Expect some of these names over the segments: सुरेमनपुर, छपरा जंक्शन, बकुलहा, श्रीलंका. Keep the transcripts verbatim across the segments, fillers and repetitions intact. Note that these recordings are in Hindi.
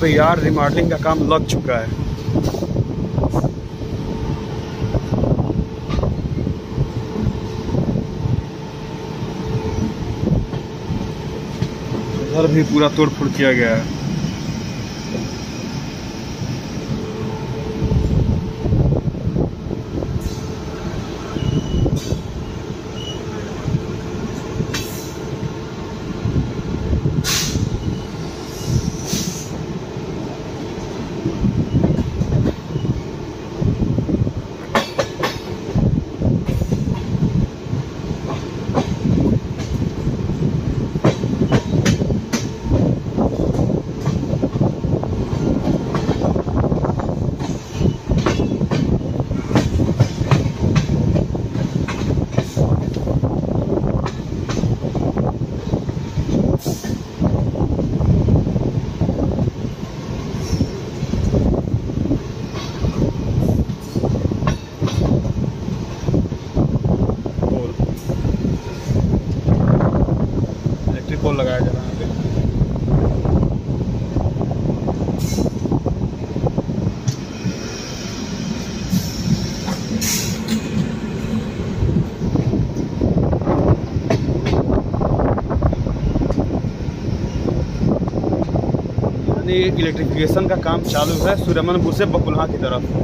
तो यार रिमॉडलिंग का काम लग चुका है। घर भी पूरा तोड़फोड़ किया गया है। लगाया जा रहा है यानी इलेक्ट्रिफिकेशन का काम चालू है सुरेमनपुर से बकुलहा की तरफ।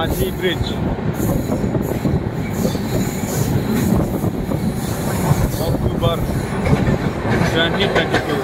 Majhi bridge October twenty twenty two.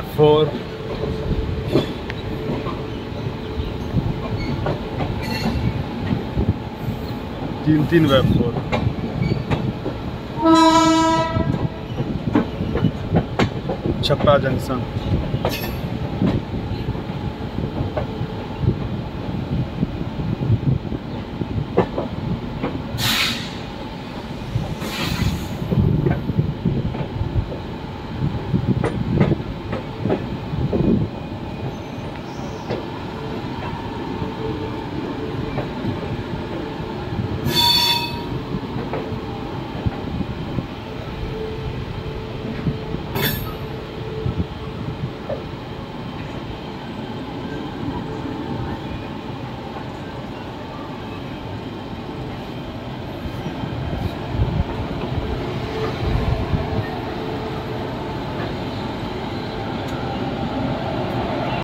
number four. तीन तीन वेब फोर छपरा जंक्शन।